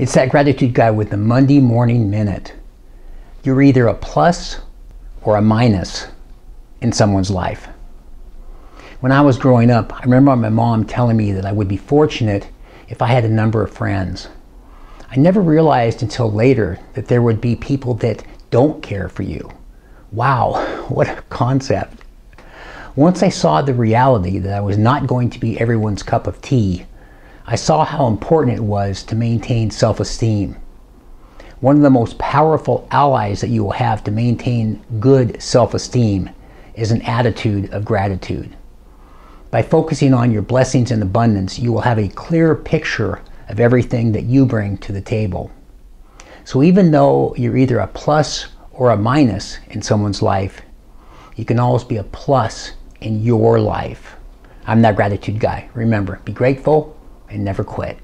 It's that gratitude guy with the Monday morning minute. You're either a plus or a minus in someone's life. When I was growing up, I remember my mom telling me that I would be fortunate if I had a number of friends. I never realized until later that there would be people that don't care for you. Wow, what a concept. Once I saw the reality that I was not going to be everyone's cup of tea, I saw how important it was to maintain self-esteem. One of the most powerful allies that you will have to maintain good self-esteem is an attitude of gratitude. By focusing on your blessings in abundance, you will have a clear picture of everything that you bring to the table. So even though you're either a plus or a minus in someone's life, you can always be a plus in your life. I'm that gratitude guy. Remember, be grateful and never quit.